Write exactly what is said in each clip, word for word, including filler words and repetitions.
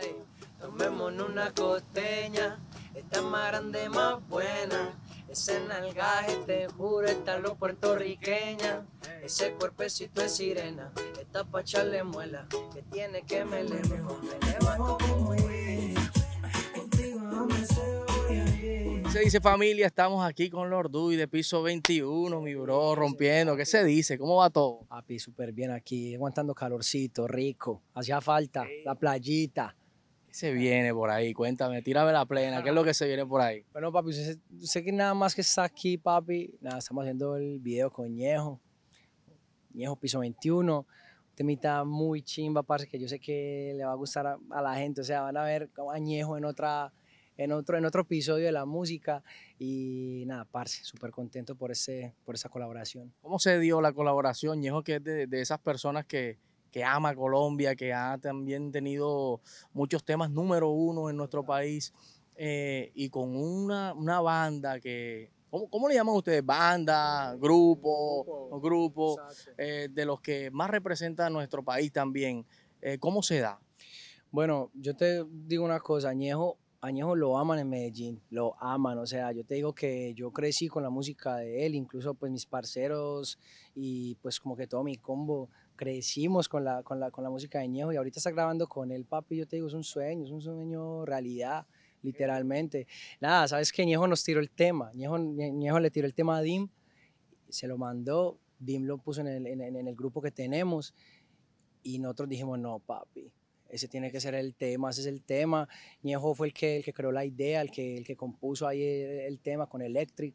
Hey, tomémonos una costeña, está más grande, más buena. Ese nalgaje, te juro, está lo puertorriqueña. Ese cuerpecito es sirena, está pa' echarle muela. Que tiene que me le rejo, me le bajo como se dice familia, estamos aquí con Lord Duy de Piso veintiuno, mi bro, rompiendo. ¿Qué se dice? ¿Cómo va todo? Papi, súper bien aquí, aguantando calorcito, rico. Hacía falta, sí. La playita. ¿Qué se viene por ahí? Cuéntame, tírame la plena. ¿Qué es lo que se viene por ahí? Bueno, papi, sé, sé que nada más que está aquí, papi. Nada, estamos haciendo el video con Ñejo. Ñejo Piso veintiuno. Temita muy chimba, parce, que yo sé que le va a gustar a, a la gente. O sea, van a ver a Ñejo en otra... En otro, en otro episodio de la música y nada, parce, súper contento por, ese, por esa colaboración. ¿Cómo se dio la colaboración? Ñejo, que es de, de esas personas que, que ama Colombia, que ha también tenido muchos temas número uno en nuestro país eh, y con una, una banda que... ¿Cómo, ¿Cómo le llaman ustedes? Banda, grupo, grupo, grupo eh, de los que más representa a nuestro país también. Eh, ¿Cómo se da? Bueno, yo te digo una cosa, Ñejo... Ñejo lo aman en Medellín, lo aman, o sea, yo te digo que yo crecí con la música de él, incluso pues mis parceros y pues como que todo mi combo, crecimos con la, con la, con la música de Ñejo y ahorita está grabando con él, papi, yo te digo, es un sueño, es un sueño realidad, literalmente. Nada, sabes que Ñejo nos tiró el tema, Ñejo, Ñejo le tiró el tema a Dim, se lo mandó, Dim lo puso en el, en, en el grupo que tenemos y nosotros dijimos, no, papi. Ese tiene que ser el tema, ese es el tema. Ñejo fue el que, el que creó la idea, el que, el que compuso ahí el, el tema con Electric.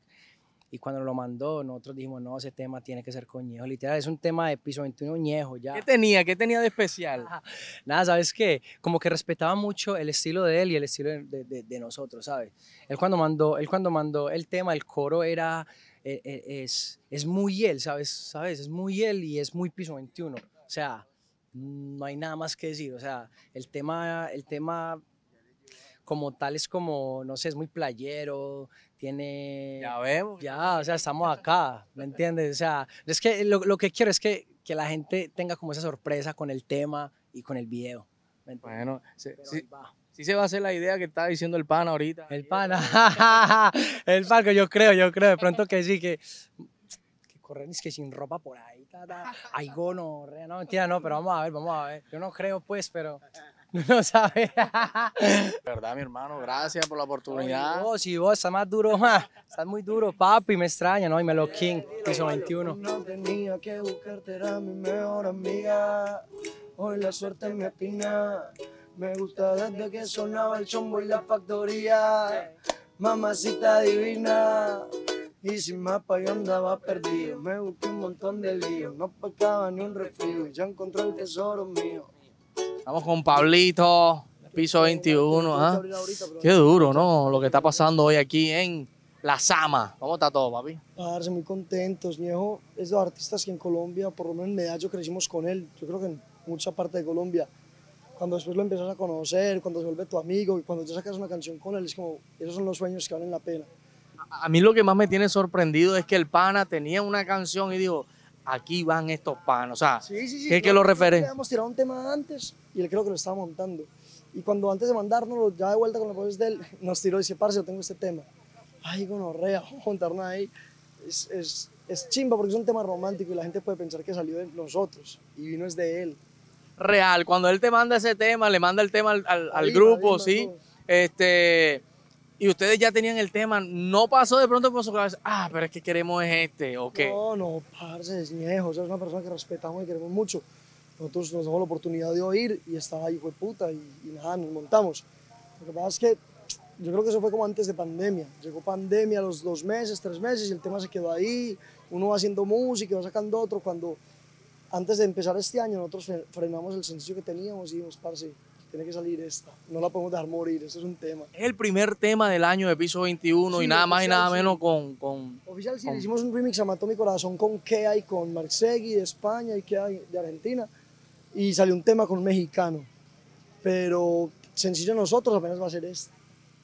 Y cuando lo mandó, nosotros dijimos, no, ese tema tiene que ser con Ñejo. Literal, es un tema de Piso veintiuno Ñejo ya. ¿Qué tenía? ¿Qué tenía de especial? Ah, nada, ¿sabes qué? Como que respetaba mucho el estilo de él y el estilo de, de, de nosotros, ¿sabes? Él cuando mandó, él cuando mandó el tema, el coro era... Es, es muy él, ¿sabes? ¿sabes? Es muy él y es muy Piso veintiuno. O sea... No hay nada más que decir, o sea, el tema, el tema como tal es como, no sé, es muy playero, tiene... Ya vemos. Ya, o sea, estamos acá, ¿me entiendes? O sea, es que lo, lo que quiero es que, que la gente tenga como esa sorpresa con el tema y con el video, ¿me entiendes? Bueno, se, sí, sí se va a hacer la idea que está diciendo el pana ahorita. El pana, el pana, yo creo, yo creo, de pronto que sí, que... Es que sin ropa por ahí, ta, ta. Ay, gono, re, no, mentira, no, pero vamos a ver, vamos a ver. Yo no creo, pues, pero no sabe. Verdad, mi hermano, gracias por la oportunidad. Ay, vos, y vos, estás más duro, ma. Estás muy duro, papi, me extraña, ¿no? Y Dimelo King, Piso veintiuno. No tenía que buscarte, era mi mejor amiga. Hoy la suerte me espina. Me gusta desde que sonaba el chombo en la factoría. Mamacita divina. Y sin mapa yo andaba perdido, me busqué un montón de líos, no pescaba ni un refrío y ya encontré el tesoro mío. Estamos con Pablito, Piso veintiuno, ¿ah? Qué duro, ¿no? Lo que está pasando hoy aquí en La Sama. ¿Cómo está todo, papi? Parce, muy contentos. Ñejo es de los artistas que en Colombia, por lo menos en Medallo, crecimos con él. Yo creo que en mucha parte de Colombia. Cuando después lo empiezas a conocer, cuando se vuelve tu amigo y cuando ya sacas una canción con él, es como, esos son los sueños que valen la pena. A mí lo que más me tiene sorprendido es que el pana tenía una canción y dijo, aquí van estos panos. O sea, sí, sí, sí, ¿qué es que lo referencia? Habíamos tirado un tema antes y él creo que lo estaba montando. Y cuando antes de mandárnoslo, ya de vuelta con las voces de él, nos tiró y dice, parce, yo tengo este tema. Ay, gonorrea, vamos a montarnos ahí. Es, es, es chimba porque es un tema romántico y la gente puede pensar que salió de nosotros y vino es de él. Real, cuando él te manda ese tema, le manda el tema al, al, al ahí, grupo, ahí, ¿sí? No. Este... Y ustedes ya tenían el tema, ¿no pasó de pronto por su cabeza? Ah, pero es que queremos es este, ¿o qué? No, no, parce, es Ñejo, es una persona que respetamos y queremos mucho. Nosotros nos damos la oportunidad de oír y estaba ahí, fue puta, y, y nada, nos montamos. Lo que pasa es que yo creo que eso fue como antes de pandemia. Llegó pandemia a los dos meses, tres meses, y el tema se quedó ahí. Uno va haciendo música, va sacando otro. Cuando, antes de empezar este año, nosotros frenamos el sencillo que teníamos y dijimos, parce, tiene que salir esta, no la podemos dejar morir, eso es un tema. Es el primer tema del año de Piso veintiuno, sí, y nada oficial, más y nada menos con... con oficial, sí, con... Le hicimos un remix a Mató Mi Corazón con Kea y con Marc Segui de España y Kea de Argentina, y salió un tema con un mexicano, pero sencillo nosotros apenas va a ser este.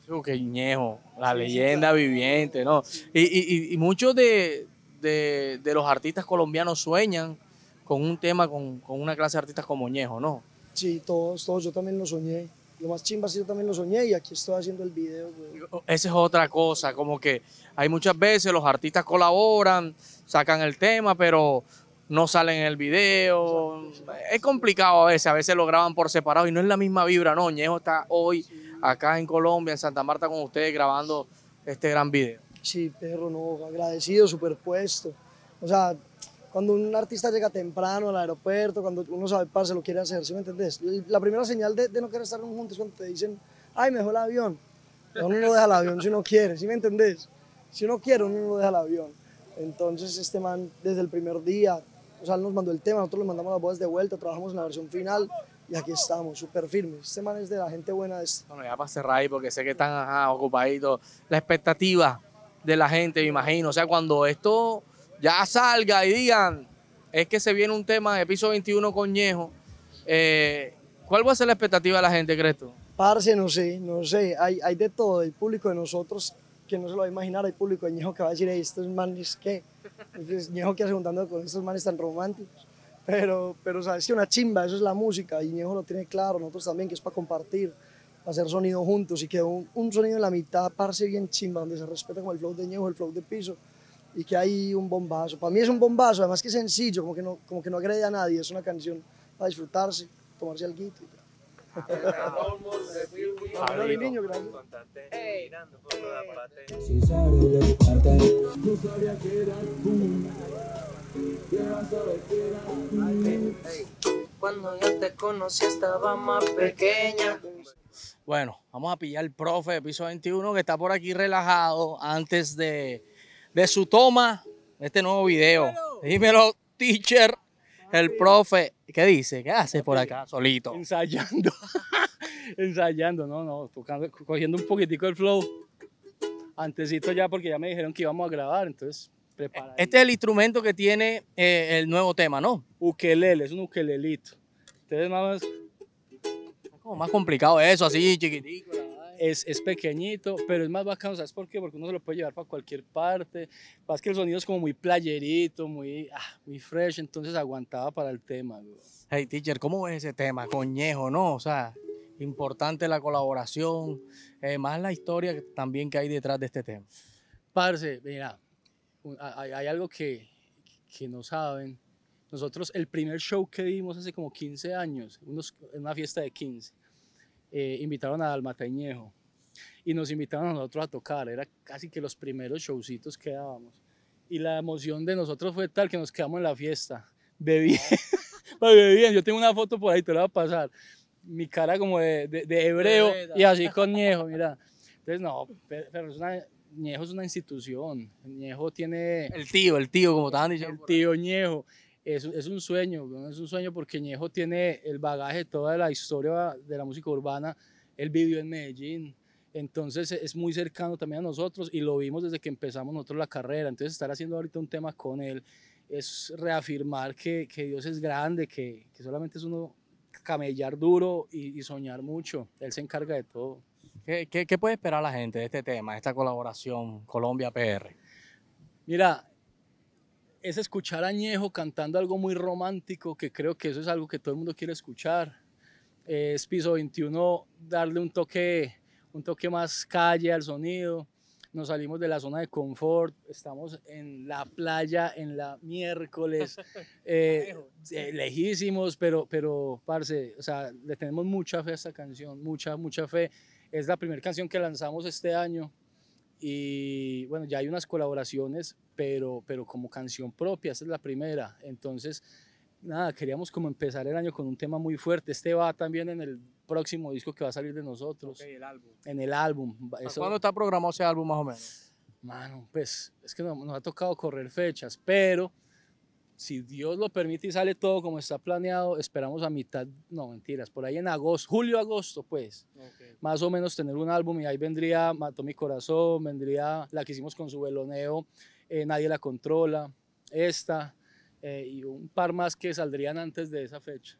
Sí, que Ñejo, la sí, leyenda sí, claro. Viviente, ¿no? Sí. Y, y, y muchos de, de, de los artistas colombianos sueñan con un tema, con, con una clase de artistas como Ñejo, ¿no? Sí, todos, todos, yo también lo soñé. lo más chimba es que yo también lo soñé y aquí estoy haciendo el video, güey. Esa es otra cosa, como que hay muchas veces los artistas colaboran, sacan el tema, pero no salen en el video. Exacto, sí, es complicado a veces, a veces lo graban por separado y no es la misma vibra, no. Ñejo está hoy acá en Colombia, en Santa Marta con ustedes grabando este gran video. Sí, perro, no, agradecido, superpuesto. O sea, cuando un artista llega temprano al aeropuerto, cuando uno sabe, parce, lo quiere hacer, ¿sí me entendés? La primera señal de, de no querer estar juntos es cuando te dicen, ay, me dejó el avión. Uno no deja el avión si uno quiere, ¿sí me entendés? Si uno quiere, uno no deja el avión. Entonces, este man, desde el primer día, o sea, él nos mandó el tema, nosotros le mandamos las voces de vuelta, trabajamos en la versión final y aquí estamos, súper firmes. Este man es de la gente buena. Es... Bueno, ya para cerrar ahí, porque sé que están ajá, ocupaditos. La expectativa de la gente, me imagino. O sea, cuando esto ya salga y digan, es que se viene un tema de Piso veintiuno con Ñejo, eh, ¿cuál va a ser la expectativa de la gente, crees tú? Parce, no sé, no sé. Hay, hay de todo, el público de nosotros que no se lo va a imaginar, hay público de Ñejo que va a decir, estos manes, ¿qué? Ñejo que hace juntando con estos manes tan románticos. Pero, pero sabes que una chimba, eso es la música, y Ñejo lo tiene claro, nosotros también, que es para compartir, para hacer sonido juntos, y quedó un, un sonido en la mitad, parce, bien chimba, donde se respeta como el flow de Ñejo, el flow de Piso, y que hay un bombazo. Para mí es un bombazo, además que es sencillo, como que no, como que no agrede a nadie, es una canción para disfrutarse, tomarse algo y tal. Cuando yo te conocí estaba más pequeña. Bueno, vamos a pillar al profe de Piso veintiuno que está por aquí relajado antes de, de su toma de este nuevo video. Dímelo, teacher. El profe, ¿qué dice? ¿Qué hace por acá solito? Ensayando, ensayando, no, no, tocando, cogiendo un poquitico el flow. Antesito ya porque ya me dijeron que íbamos a grabar, entonces prepara. Este es el instrumento que tiene eh, el nuevo tema, ¿no? Ukelele, es un ukelelito. Entonces más, es como más complicado eso, así chiquitico. Es, es pequeñito, pero es más bacano, ¿sabes por qué? Porque uno se lo puede llevar para cualquier parte, más que el sonido es como muy playerito, muy, ah, muy fresh, entonces aguantaba para el tema. Bro. Hey, teacher, ¿cómo ves ese tema? Con Ñejo, ¿no? O sea, importante la colaboración, eh, más la historia que, también que hay detrás de este tema. Parce, mira, hay, hay algo que, que no saben. Nosotros, el primer show que dimos hace como quince años, unos, en una fiesta de quince, Eh, invitaron a Dalmata y Ñejo y nos invitaron a nosotros a tocar, era casi que los primeros showcitos que dábamos y la emoción de nosotros fue tal que nos quedamos en la fiesta bebiendo, bebiendo. Yo tengo una foto por ahí, te la voy a pasar, mi cara como de, de, de hebreo y así con Ñejo, mira, entonces no, pero es una, Ñejo es una institución, Ñejo tiene... El tío, el tío como estaban diciendo. El tío Ñejo. Es, es un sueño, ¿no? Es un sueño porque Ñejo tiene el bagaje de toda la historia de la música urbana, él vivió en Medellín, entonces es muy cercano también a nosotros y lo vimos desde que empezamos nosotros la carrera, entonces estar haciendo ahorita un tema con él es reafirmar que, que Dios es grande, que, que solamente es uno camellar duro y, y soñar mucho, él se encarga de todo. ¿Qué, qué, qué puede esperar la gente de este tema, de esta colaboración Colombia P R? Mira, es escuchar a Ñejo cantando algo muy romántico, que creo que eso es algo que todo el mundo quiere escuchar. Es Piso veintiuno, darle un toque, un toque más calle al sonido. Nos salimos de la zona de confort, estamos en la playa, en la miércoles, eh, lejísimos, pero, pero, parce, o sea, le tenemos mucha fe a esta canción, mucha, mucha fe. Es la primera canción que lanzamos este año. Y bueno, ya hay unas colaboraciones, pero, pero como canción propia, esta es la primera. Entonces, nada, queríamos como empezar el año con un tema muy fuerte. Este va también en el próximo disco que va a salir de nosotros. Okay, el álbum. En el álbum. Eso... ¿Cuándo está programado ese álbum más o menos? Mano, pues es que nos, nos ha tocado correr fechas, pero si Dios lo permite y sale todo como está planeado, esperamos a mitad, no mentiras, por ahí en agosto, julio, agosto, pues, okay, más o menos tener un álbum y ahí vendría Mató Mi Corazón, vendría la que hicimos con su veloneo, eh, Nadie La Controla, esta, eh, y un par más que saldrían antes de esa fecha.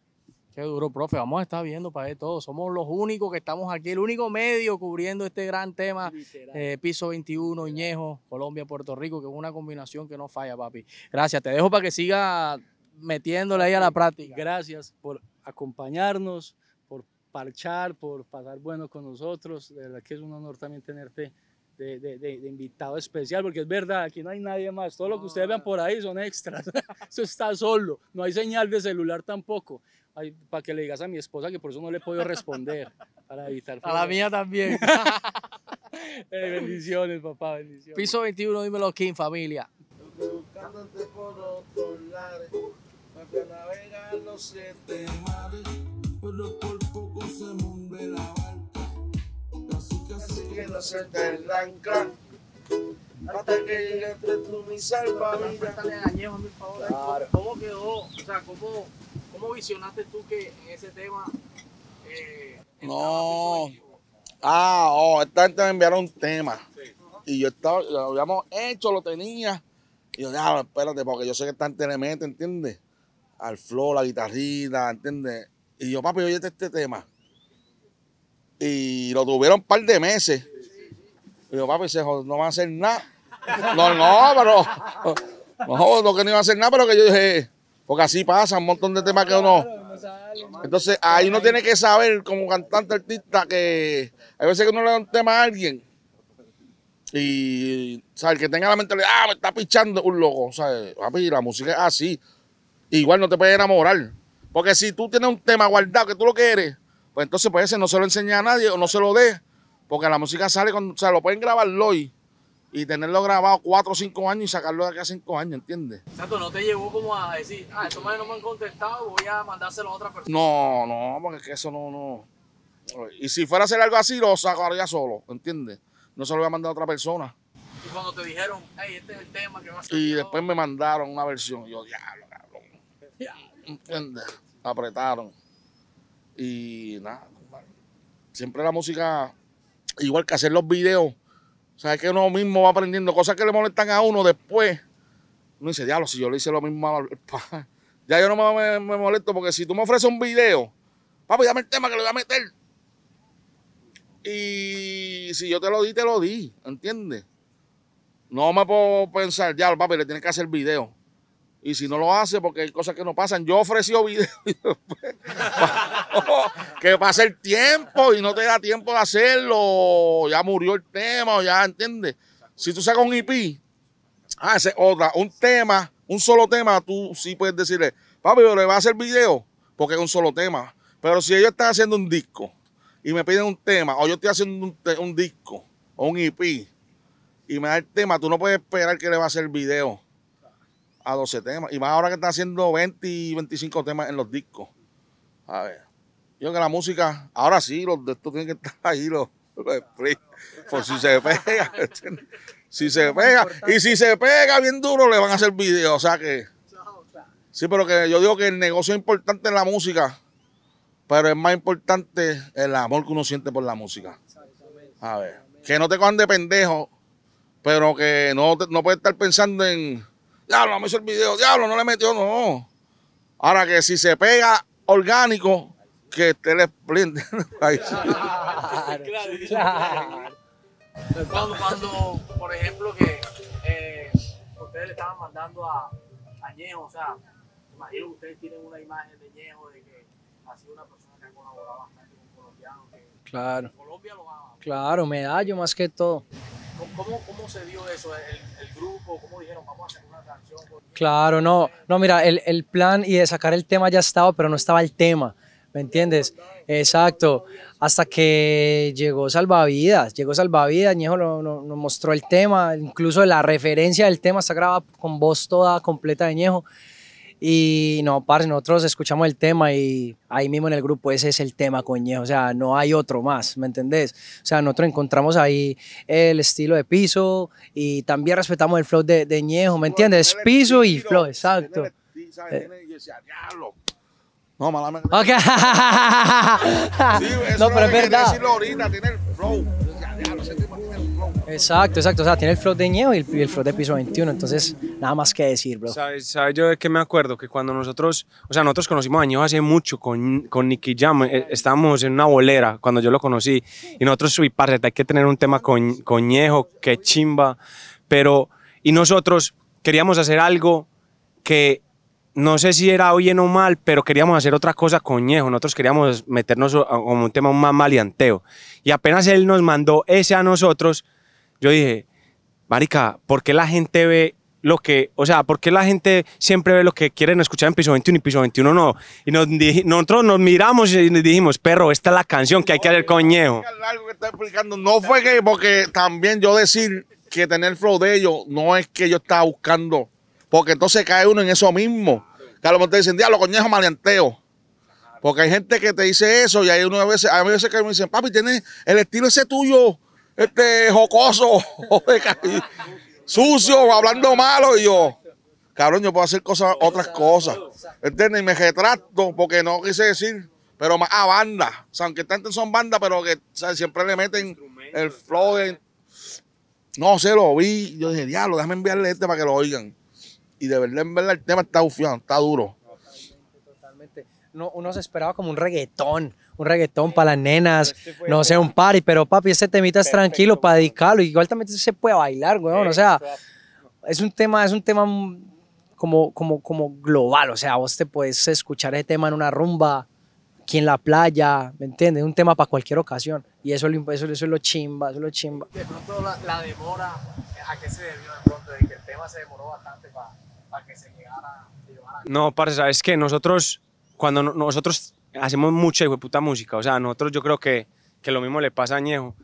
Qué duro, profe, vamos a estar viendo para ver todo, somos los únicos que estamos aquí, el único medio cubriendo este gran tema, eh, Piso veintiuno, Ñejo, Colombia, Puerto Rico, que es una combinación que no falla, papi. Gracias, te dejo para que siga metiéndole ahí a la práctica. Gracias por acompañarnos, por parchar, por pasar bueno con nosotros. De verdad que es un honor también tenerte de, de, de, de invitado especial, porque es verdad, aquí no hay nadie más. Todo no. lo que ustedes vean por ahí son extras. Eso está solo, no hay señal de celular tampoco. Ay, para que le digas a mi esposa que por eso no le he podido responder, para evitar... A la mía también. eh, bendiciones, papá, bendiciones. Piso veintiuno, Dimelo King, familia. Buscándote por otros lares, para navegar los siete mares, pero por poco se mueve la barca, casi casi que no se te arranca, hasta que llegaste tú, mi salvavidas. Pregúntale a Ñejo, a mi favor. Claro. ¿Cómo quedó? O sea, ¿cómo...? ¿Cómo visionaste tú que en ese tema eh, no? Ah, oh, esta gente me enviaron un tema. Sí. Y yo estaba, lo habíamos hecho, lo tenía. Y yo, ya, espérate, porque yo sé que esta gente le mete, ¿entiendes? Al flow, la guitarrita, ¿entiendes? Y yo, papi, oye este tema. Y lo tuvieron un par de meses. Sí, sí, sí. Y yo, papi, se jod... no van a hacer nada. no, no, pero. No, no que no iban a hacer nada, pero que yo dije. Porque así pasa, un montón de temas que uno... Entonces, ahí uno tiene que saber, como cantante, artista, que... Hay veces que uno le da un tema a alguien y, ¿sabes? Que tenga la mentalidad, ah, me está pichando un loco, ¿sabes? Papi, la música es así. Igual no te puedes enamorar. Porque si tú tienes un tema guardado que tú lo quieres, pues entonces, pues ese no se lo enseña a nadie o no se lo dé. Porque la música sale cuando... O sea, lo pueden grabarlo hoy. Y tenerlo grabado cuatro o cinco años y sacarlo de acá cinco años, ¿entiendes? Exacto, no te llevó como a decir, ah, estos manes no me han contestado, voy a mandárselo a otra persona. No, no, porque es que eso no, no. Y si fuera a hacer algo así, lo sacaría solo, ¿entiendes? No se lo voy a mandar a otra persona. Y cuando te dijeron, hey, este es el tema que va a hacer. Y yo... después me mandaron una versión, yo, diablo, cabrón. ¿Entiendes? Apretaron. Y nada, siempre la música, igual que hacer los videos. O sea, es que uno mismo va aprendiendo cosas que le molestan a uno después. Uno dice, diablo, si yo le hice lo mismo a la... Ya yo no me, me, me molesto, porque si tú me ofreces un video, papi, dame el tema que le voy a meter. Y si yo te lo di, te lo di, ¿entiendes? No me puedo pensar, diablo, papi, le tienes que hacer video. Y si no lo hace, porque hay cosas que no pasan. Yo ofrecí video que pasa el tiempo y no te da tiempo de hacerlo. Ya murió el tema, ya, ¿entiendes? Si tú sacas un E P, ah, ese, otra, un tema, un solo tema, tú sí puedes decirle, papi, pero le va a hacer video, porque es un solo tema. Pero si ellos están haciendo un disco y me piden un tema, o yo estoy haciendo un, un disco o un E P y me da el tema, tú no puedes esperar que le va a hacer video a doce temas, y más ahora que está haciendo veinte y veinticinco temas en los discos. A ver, yo que la música, ahora sí, los de estos tienen que estar ahí, los, los spray, por si se pega, si se pega, y si se pega bien duro le van a hacer videos, o sea que, sí, pero que yo digo que el negocio es importante en la música, pero es más importante el amor que uno siente por la música. A ver, que no te cojan de pendejo, pero que no, no puedes estar pensando en diablo, no me hizo el video, diablo, no le metió, no. Ahora que si se pega orgánico, que te le explique. Ahí sí. Claro, claro. Cuando, cuando, por ejemplo, que eh, ustedes le estaban mandando a, a Ñejo, o sea, imagino que ustedes tienen una imagen de Ñejo de que ha sido una persona que ha colaborado bastante con colombianos. Que claro. Colombia lo ama. Claro, Medallo más que todo. ¿Cómo, cómo se dio eso? ¿El, el grupo? ¿Cómo dijeron, vamos a hacer una canción? Claro, no, no mira, el, el plan y de sacar el tema ya estaba, pero no estaba el tema, ¿me entiendes? Exacto, hasta que llegó Salvavidas, llegó Salvavidas, Ñejo nos no, no mostró el tema, incluso la referencia del tema está grabada con voz toda completa de Ñejo, y no, parce, nosotros escuchamos el tema y ahí mismo en el grupo ese es el tema con Ñejo, o sea, no hay otro más, ¿me entendés? O sea, nosotros encontramos ahí el estilo de Piso y también respetamos el flow de, de Ñejo, ¿me entiendes? No, Piso y flow, exacto. No, malamente. Ok. Sí, no, pero es verdad. Ahorita, tiene el flow. Exacto, exacto, o sea, tiene el flow de Ñejo y el, el flow de Piso veintiuno, entonces nada más que decir, bro. ¿Sabes sabe yo de qué me acuerdo? Que cuando nosotros, o sea, nosotros conocimos a Ñejo hace mucho con, con Nicky Jam, eh, estábamos en una bolera cuando yo lo conocí, y nosotros, subí parce, hay que tener un tema con, con Ñejo, que chimba, pero, y nosotros queríamos hacer algo que no sé si era bien o mal, pero queríamos hacer otra cosa con Ñejo. Nosotros queríamos meternos como un tema más maleanteo. Y apenas él nos mandó ese a nosotros, yo dije, marica, ¿por qué la gente ve lo que, o sea, por qué la gente siempre ve lo que quieren escuchar en Piso veintiuno y Piso veintiuno no? Y nos dij, nosotros nos miramos y nos dijimos, perro, esta es la canción que hay que hacer con Ñejo. Algo que está explicando, no fue que, porque también yo decir que tener el flow de ellos no es que yo estaba buscando, porque entonces cae uno en eso mismo. Que a lo mejor te dicen, diablo, coñejo maleanteo. Porque hay gente que te dice eso y hay uno a veces, a veces que me dicen, papi, tienes el estilo ese tuyo, este jocoso, sucio, hablando malo. Y yo, cabrón, yo puedo hacer cosas, otras cosas. ¿Entiendes? Y me retracto porque no quise decir, pero más a banda. O sea, aunque tanto son bandas, pero que, o sea, siempre le meten el flow de... No sé, lo vi. Yo dije, diablo, déjame enviarle este para que lo oigan. Y de verdad, en verdad, el tema está ufiado, está duro. Totalmente, totalmente. No, uno se esperaba como un reggaetón, un reggaetón para las nenas, este no sé, un party, pero papi, este temita es tranquilo para dedicarlo. Igual también se puede bailar, weón, o sea, es un tema, es un tema como, como, como global, o sea, vos te puedes escuchar ese tema en una rumba, aquí en la playa, ¿me entiendes? Es un tema para cualquier ocasión, y eso, eso, eso es lo chimba, eso es lo chimba. De pronto la, la demora, ¿a qué se debió de pronto? De que el tema se demoró bastante para... para que se llegara, se llevara... No, parce, ¿sabes qué? Nosotros, cuando no, nosotros hacemos mucha hijueputa música, o sea, nosotros yo creo que, que lo mismo le pasa a Ñejo,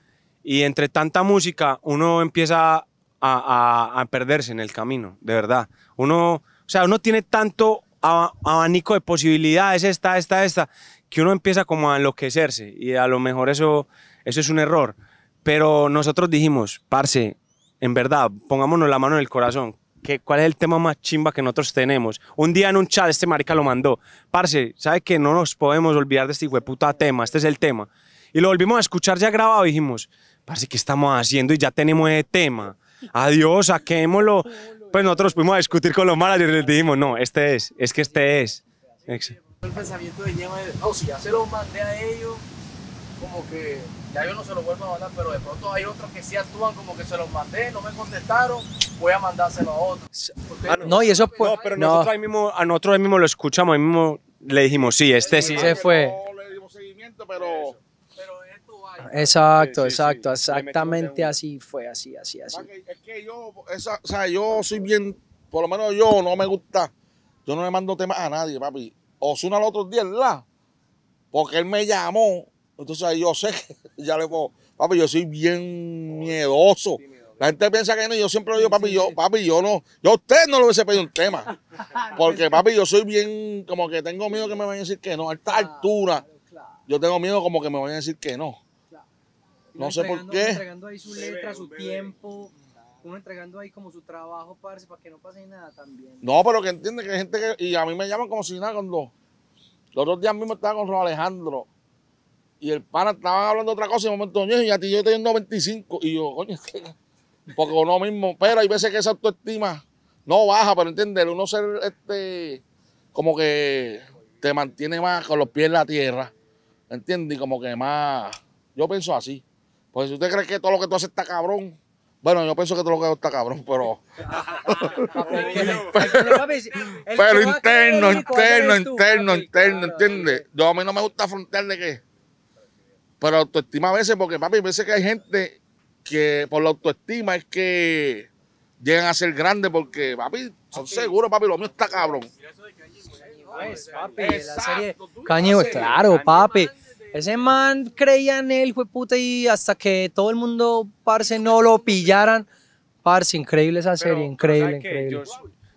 y entre tanta música uno empieza a, a, a perderse en el camino, de verdad. Uno, o sea, uno tiene tanto abanico de posibilidades, esta, esta, esta, que uno empieza como a enloquecerse, y a lo mejor eso, eso es un error. Pero nosotros dijimos, parce, en verdad, pongámonos la mano en el corazón, Que, ¿cuál es el tema más chimba que nosotros tenemos? Un día en un chat este marica lo mandó. Parce, ¿sabe que no nos podemos olvidar de este hijueputa tema? Este es el tema. Y lo volvimos a escuchar ya grabado y dijimos, parce, ¿qué estamos haciendo? Y ya tenemos ese tema. Adiós, saquémoslo. Pues nosotros pudimos discutir con los managers y les dijimos, no, este es, es que este es. El pensamiento de Ñejo es, no, si ya se lo mandé a ellos, como que ya yo no se lo vuelvo a mandar, pero de pronto hay otros que sí actúan como que se los mandé, no me contestaron, voy a mandárselo a otros. Ah, no, no, y eso pues, no, pero no. Nosotros ahí mismo, a nosotros ahí mismo lo escuchamos, ahí mismo le dijimos, sí, este sí. Se fue. No le dimos seguimiento, pero... pero esto va. Exacto, sí, sí, exacto, sí, exactamente sí, así fue, así, así, así. Es que yo, esa, o sea, yo soy bien, por lo menos yo, no me gusta, yo no le mando temas a nadie, papi. Ozuna los otros días, ¿verdad? Porque él me llamó. Entonces yo sé que ya le puedo, papi, yo soy bien miedoso. La gente piensa que no, yo siempre lo digo, papi, yo, papi, yo no, yo a usted no le hubiese pedido un tema. Porque, papi, yo soy bien, como que tengo miedo que me vayan a decir que no. A esta altura, yo tengo miedo como que me vayan a decir que no. No sé por qué. Uno entregando ahí su letra, su tiempo, uno entregando ahí como su trabajo, parce, para que no pase nada también. No, pero que entiende que hay gente que, y a mí me llaman como si nada cuando, los otros días mismo estaba con Ro Alejandro. Y el pana estaba hablando de otra cosa y de momento, y a ti yo estoy en noventa y cinco. Y yo, coño, porque uno mismo. Pero hay veces que esa autoestima no baja, pero entiendes, uno ser este, como que te mantiene más con los pies en la tierra. ¿Entiendes? Y como que más. Yo pienso así. Porque si usted cree que todo lo que tú haces está cabrón. Bueno, yo pienso que todo lo que hago está cabrón, pero. Pero interno, interno, interno, interno, ¿entiendes? Yo a mí no me gusta afrontar de qué. Pero autoestima a veces, porque papi, a veces que hay gente que por la autoestima es que llegan a ser grandes porque, papi, son okay. Seguros, papi, lo mío está cabrón. Pues, papi, la serie Cañigo, claro, papi. Ese man creía en él, jueputa, y hasta que todo el mundo, parce, no lo pillaran. Parce, increíble esa serie, pero, increíble, increíble.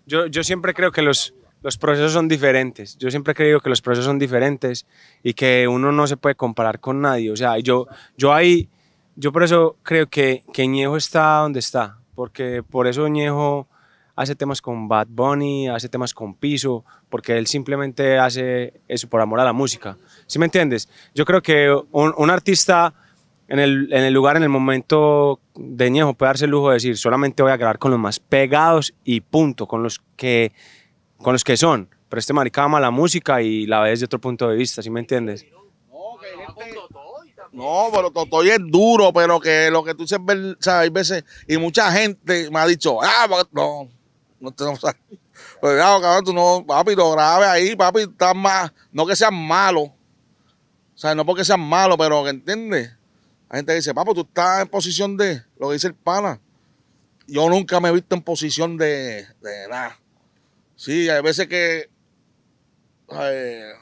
Yo, yo siempre creo que los... Los procesos son diferentes. Yo siempre he creído que los procesos son diferentes y que uno no se puede comparar con nadie. O sea, yo, yo ahí, yo por eso creo que, que Ñejo está donde está, porque por eso Ñejo hace temas con Bad Bunny, hace temas con Piso, porque él simplemente hace eso por amor a la música. ¿Sí me entiendes? Yo creo que un, un artista en el, en el lugar, en el momento de Ñejo puede darse el lujo de decir, solamente voy a grabar con los más pegados y punto, con los que... con los que son, pero este marica ama la música y la ve desde otro punto de vista, ¿sí me entiendes? No, que gente... no pero Totoy es duro, pero que lo que tú dices, o sea, hay veces, y mucha gente me ha dicho, ah, no, no, no, no, Pero claro, cabrón, tú no, papi, lo grabes ahí, papi, estás más, no que seas malo. O sea, no porque seas malo, pero que entiendes. Hay gente que dice, papi, tú estás en posición de, lo que dice el pana. Yo nunca me he visto en posición de, de nada. Sí, hay veces que, eh,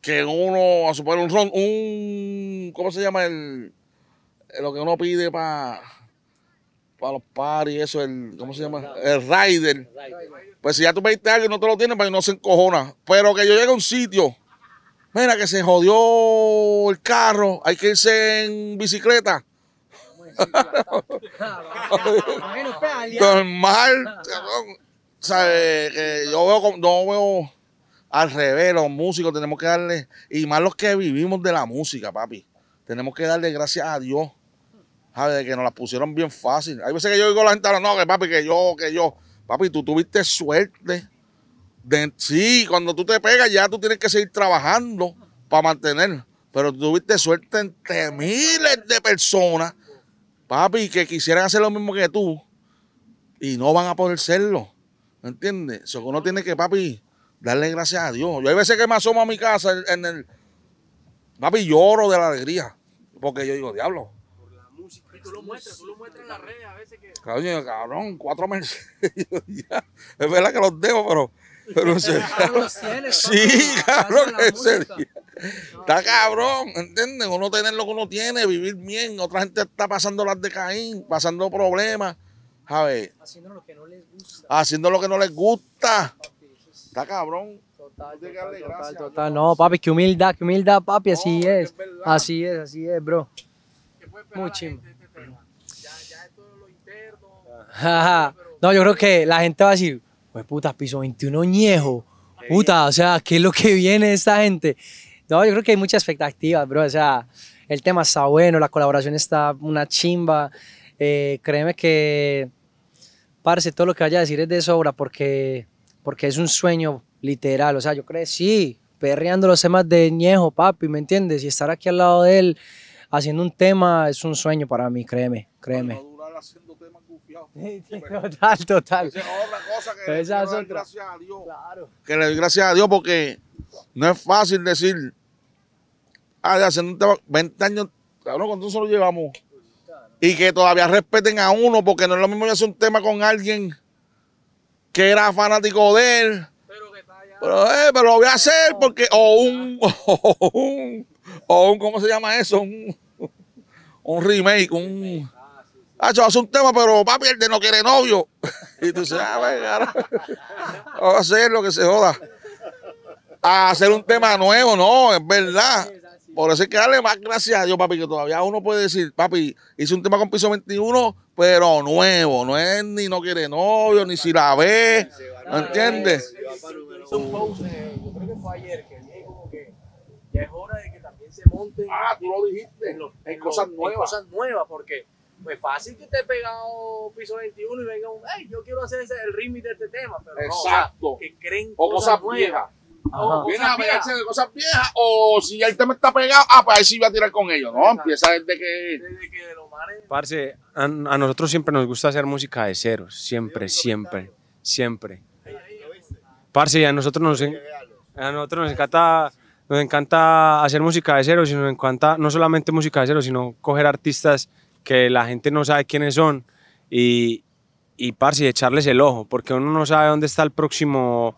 que uno, a suponer un ron, un, ¿cómo se llama? El, lo que uno pide para... para los paris, eso, el, ¿cómo se llama? El rider. Pues si ya tú pediste algo y no te lo tienes, para que no se encojona. Pero que yo llegue a un sitio, mira que se jodió el carro, hay que irse en bicicleta. Normal, ¿sabes? Que yo veo, no veo al revés, los músicos tenemos que darle, y más los que vivimos de la música, papi, tenemos que darle gracias a Dios. De que nos las pusieron bien fácil. Hay veces que yo digo a la gente, no, que papi, que yo, que yo. Papi, tú tuviste suerte. De, sí, cuando tú te pegas ya tú tienes que seguir trabajando para mantener. Pero tú tuviste suerte entre miles de personas, papi, que quisieran hacer lo mismo que tú y no van a poder serlo. ¿Me entiendes? Eso que uno tiene que, papi, darle gracias a Dios. Yo hay veces que me asomo a mi casa en el... Papi, lloro de la alegría. Porque yo digo, diablo. Tú lo muestras, tú lo muestras en las redes a veces que... Cabrón, cabrón, cuatro meses. Es verdad que los dejo, pero... pero se... sí, cabrón, ese día. Está cabrón, ¿entiendes? Uno tener lo que uno tiene, vivir bien. Otra gente está pasando las de Caín, pasando problemas. A ver. Haciendo lo que no les gusta. Haciendo lo que no les gusta. Está cabrón. Total, total, total, total. No, papi, qué humildad, qué humildad, papi, así no, es. es así es, así es, bro. Muy chimbo. No, yo creo que la gente va a decir, pues puta, Piso veintiuno Ñejo, puta, o sea, ¿qué es lo que viene de esta gente? No, yo creo que hay muchas expectativas, bro, o sea, el tema está bueno, la colaboración está una chimba, eh, créeme que, parce, todo lo que vaya a decir es de sobra, porque, porque es un sueño literal, o sea, yo crecí perreando los temas de Ñejo, papi, ¿me entiendes? Y estar aquí al lado de él, haciendo un tema, es un sueño para mí, créeme, créeme. Total, total. Esa es otra cosa que le doy gracias a Dios. Claro. Que le doy gracias a Dios porque no es fácil decir, ah, de hace veinte años, cabrón, cuando nosotros llevamos. Y que todavía respeten a uno, porque no es lo mismo yo hacer un tema con alguien que era fanático de él. Pero que está allá. Pero, eh, pero lo voy a hacer porque, o un, o un, o un, ¿cómo se llama eso? Un, un remake, un... Ah, yo hace un tema, pero papi, el de no quiere novio. Y tú dices, ah, venga, vamos a hacer lo que se joda. A hacer un tema nuevo, no, es verdad. Por eso hay que darle más gracias a Dios, papi, que todavía uno puede decir, papi, hice un tema con Piso veintiuno, pero nuevo. No es ni no quiere novio, ni si la ve, ¿no entiendes? Hizo un post, yo creo que fue ayer, que dije como que ya es hora de que también se monten. Ah, tú lo dijiste, en cosas nuevas. En cosas nuevas, porque... Pues fácil que esté pegado Piso veintiuno y venga un, hey, yo quiero hacer ese, el remix de este tema, pero exacto. No, o sea, que creen o cosas, cosas viejas. O vienen a pegarse de cosas viejas, o si ya el tema está pegado, ah, pues ahí sí va a tirar con ellos, ¿no? Exacto. Empieza desde que... Desde que de los mares... Parce, a, a nosotros siempre nos gusta hacer música de cero, siempre, siempre, siempre. Parce, a nosotros nos, a nosotros nos encanta... Nos encanta hacer música de cero, sino nos encanta no solamente música de cero, sino coger artistas que la gente no sabe quiénes son y, y parce, echarles el ojo, porque uno no sabe dónde está el próximo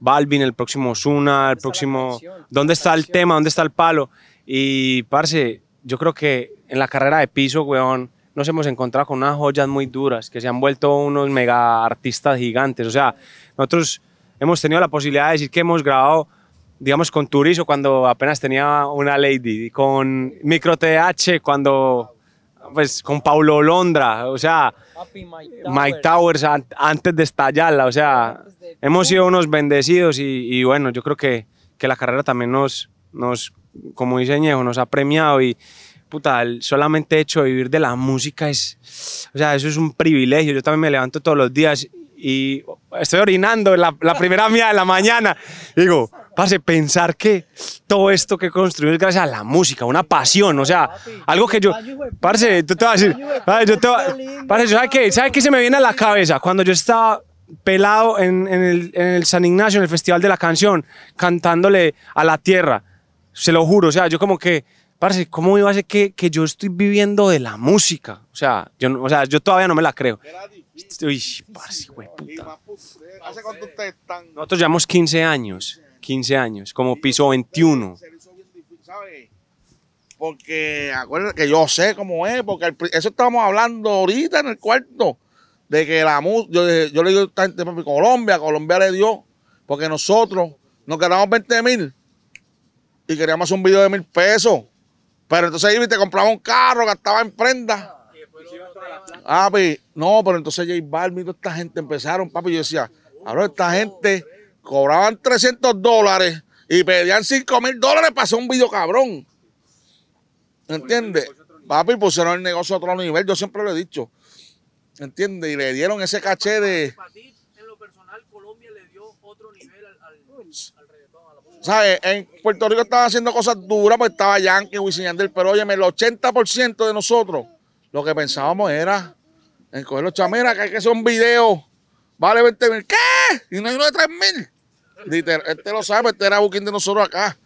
Balvin, el próximo Zuna, el próximo... ¿Dónde está el tema? ¿Dónde está el palo? Y parce, yo creo que en la carrera de Piso, weón, nos hemos encontrado con unas joyas muy duras que se han vuelto unos mega artistas gigantes. O sea, nosotros hemos tenido la posibilidad de decir que hemos grabado, digamos, con Turizo cuando apenas tenía una lady, con Micro T H cuando... Pues con Paulo Londra, o sea, Papi, Mike, Towers. Mike Towers antes de estallarla, o sea, de... hemos sido unos bendecidos y, y bueno, yo creo que, que la carrera también nos, nos, como dice Ñejo, nos ha premiado y puta, el solamente hecho de vivir de la música es, o sea, eso es un privilegio. Yo también me levanto todos los días y estoy orinando la, la primera mía de la mañana, digo... Parce, pensar que todo esto que construí es gracias a la música, una pasión, o sea, algo que yo... Parce, tú te vas a decir... Parce, yo te va, parce, ¿sabes qué? ¿Sabes qué se me viene a la cabeza? Cuando yo estaba pelado en, en, el, en el San Ignacio, en el Festival de la Canción, cantándole a la tierra. Se lo juro, o sea, yo como que, parce, ¿cómo iba a ser que, que yo estoy viviendo de la música? O sea, yo, o sea, yo todavía no me la creo. Uy, parce, güey, puta. ¿Hace cuánto ustedes están? Nosotros llevamos quince años, quince años, como Piso veintiuno. ¿Sabes? Porque, acuérdate que yo sé cómo es, porque el, eso estábamos hablando ahorita en el cuarto, de que la música, yo, yo le digo a esta gente, papi, Colombia, Colombia le dio, porque nosotros nos quedamos veinte mil. Y queríamos hacer un video de mil pesos. Pero entonces ahí te compraba un carro, gastaba en prenda. Ah, papi, no, pero entonces J Balvin, toda esta gente empezaron, papi. Yo decía, ahora esta gente cobraban trescientos dólares y pedían cinco mil dólares para hacer un video cabrón. ¿Entiendes? Papi, pusieron el negocio a otro nivel, yo siempre lo he dicho. ¿Entiendes? Y le dieron ese caché de... En lo personal, Colombia le dio otro nivel al... ¿Sabes? En Puerto Rico estaban haciendo cosas duras porque estaba Yankee, Wisin y Yandel, pero óyeme, el ochenta por ciento de nosotros lo que pensábamos era en coger los chameras, que hay que hacer un video, vale veinte mil, ¿qué? Y no hay uno de tres mil. Este lo sabe, este era booking de nosotros acá,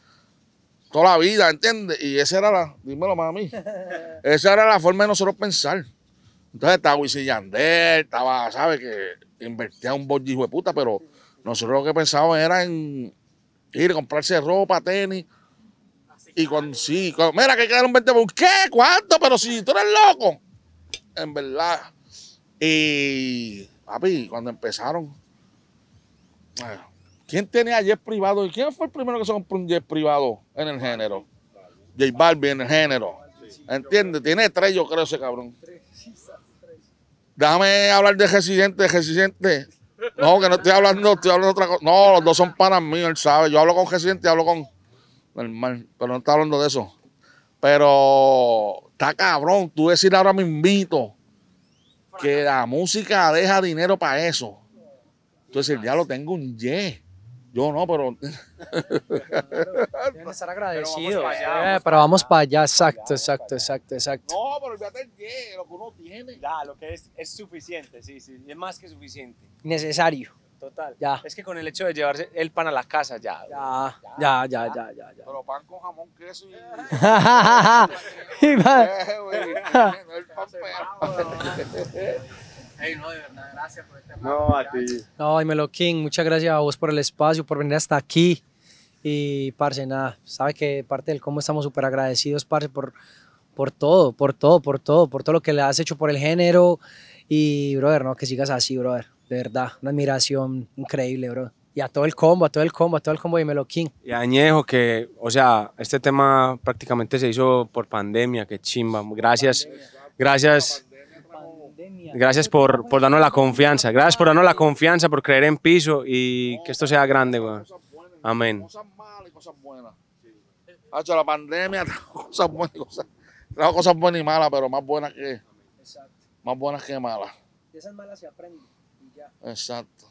toda la vida, ¿entiendes? Y esa era la, dímelo mami, esa era la forma de nosotros pensar. Entonces estaba Wisin y Yandel, estaba, ¿sabes? Que invertía un bollo hijo de puta, pero nosotros lo que pensábamos era en... ir a comprarse ropa, tenis. Así y cuando claro. Sí, cuando, mira que quedaron veinte por ciento. ¿Qué? ¿Cuánto? Pero si tú eres loco. En verdad. Y, papi, cuando empezaron. Bueno, ¿quién tenía jet privado? ¿Y quién fue el primero que se compró un jet privado en el género? J Balvin en el género. ¿Entiendes? Tiene tres, yo creo, ese cabrón. Déjame hablar de Residente, de Residente. No, que no estoy hablando, estoy hablando de otra cosa. No, los dos son panas míos, él sabe. Yo hablo con Residente y hablo con... normal, pero no está hablando de eso. Pero está cabrón, tú decir ahora mismito que la música deja dinero para eso. Tú decir, ya lo tengo un ye. Yo no, pero... Deben estar agradecidos. Pero vamos para allá, exacto, exacto, exacto, exacto. No, pero olvídate el ye, lo que uno tiene. Ya, lo que es, es suficiente, sí, sí, es más que suficiente. Necesario. Total. Ya. Es que con el hecho de llevarse el pan a la casa, ya. Ya, ya, ya, ya, ya. ya. Pero pan con jamón, queso y... y pan. Hey, no, de verdad, gracias por este momento. No, a ti. No, Dimelo King, muchas gracias a vos por el espacio, por venir hasta aquí. Y, parce, nada, sabe que parte del cómo estamos súper agradecidos, parce, por, por todo, por todo, por todo, por todo lo que le has hecho por el género. Y, brother, no, que sigas así, brother. De verdad, una admiración increíble, bro. Y a todo el combo, a todo el combo, a todo el combo de Dimelo King. Y a Ñejo, que, o sea, este tema prácticamente se hizo por pandemia, que chimba. Gracias, pandemia, gracias. Gracias por, por darnos la confianza, gracias por darnos la confianza, por creer en Piso y que esto sea grande, güey. Amén. Cosas malas y cosas buenas. Ha hecho la pandemia, trajo cosas buenas y cosas, trajo cosas buenas y malas, pero más buenas que, más buenas que malas. De esas malas se aprende y ya. Exacto.